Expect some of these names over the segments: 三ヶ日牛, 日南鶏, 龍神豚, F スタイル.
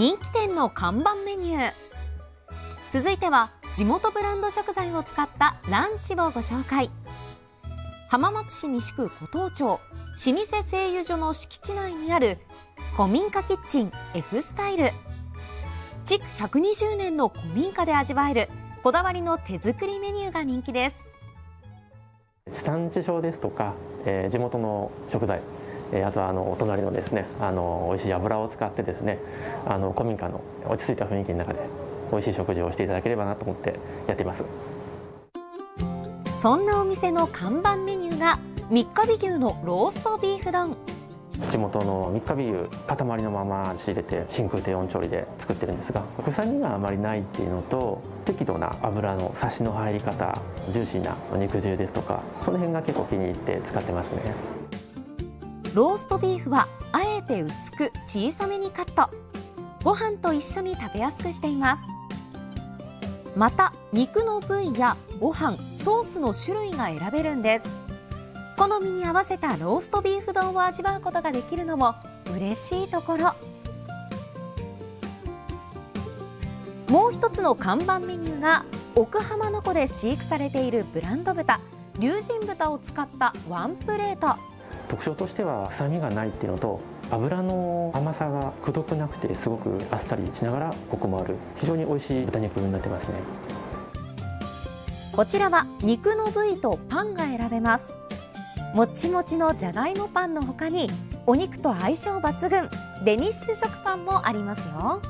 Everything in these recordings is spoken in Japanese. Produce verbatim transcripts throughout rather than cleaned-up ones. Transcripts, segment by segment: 人気店の看板メニュー。続いては地元ブランド食材を使ったランチをご紹介。浜松市西区古東町老舗製油所の敷地内にある古民家キッチン F スタイル。築ひゃくにじゅうねんの古民家で味わえるこだわりの手作りメニューが人気です。地産地消ですとか、えー、地元の食材、えー、あとはあのお隣のですね、あの美味しい油を使ってですね、あの古民家の落ち着いた雰囲気の中で美味しい食事をしていただければなと思ってやっています。そんなお店の看板メニューが三ヶ日牛のローストビーフ丼。地元の三ヶ日牛塊のまま仕入れて真空低温調理で作ってるんですが、臭みがあまりないっていうのと、適度な油のサシの入り方、ジューシーなお肉汁ですとか、その辺が結構気に入って使ってますね。ローストビーフはあえて薄く小さめにカット、ご飯と一緒に食べやすくしています。また肉の部位やご飯、ソースの種類が選べるんです。好みに合わせたローストビーフ丼を味わうことができるのも嬉しいところ。もう一つの看板メニューが奥浜の湖で飼育されているブランド豚龍神豚を使ったワンプレート。特徴としては臭みがないっていうのと、脂の甘さがくどくなくてすごくあっさりしながらコクもある、非常に美味しい豚肉になってますね。こちらは肉の部位とパンが選べます。もちもちのじゃがいもパンの他に、お肉と相性抜群デニッシュ食パンもありますよ。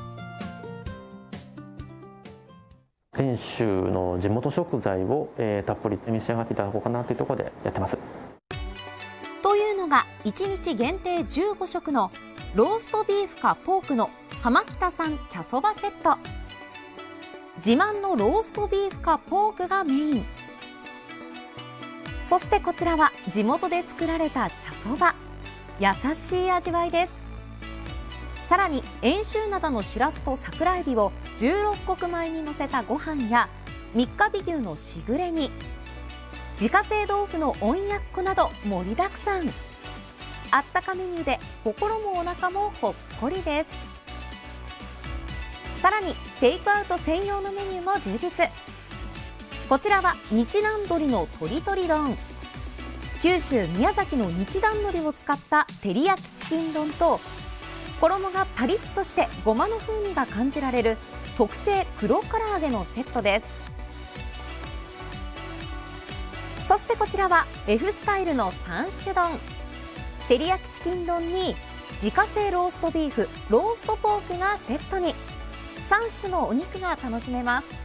泉州の地元食材を、えー、たっぷり召し上がっていただこうかなというところでやってます。というのがいちにち限定じゅうごしょくのローストビーフかポークの浜北産茶そばセット。自慢のローストビーフかポークがメイン。そしてこちらは地元で作られた茶そば、優しい味わいです。さらに遠州灘のしらすと桜えびをじゅうろっこくまえにのせたご飯や三ヶ日牛のしぐれ煮、自家製豆腐の温やっこなど盛りだくさん。あったかメニューで心もお腹もほっこりです。さらにテイクアウト専用のメニューも充実。こちらは日南鶏の鳥鳥丼、九州宮崎の日南鶏を使った照り焼きチキン丼と、衣がパリッとしてごまの風味が感じられる特製黒唐揚げのセットです。そしてこちらは F スタイルのさんしゅ丼、照り焼きチキン丼に自家製ローストビーフ、ローストポークがセットに、さん種のお肉が楽しめます。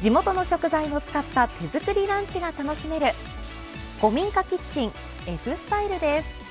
地元の食材を使った手作りランチが楽しめる古民家キッチン F スタイルです。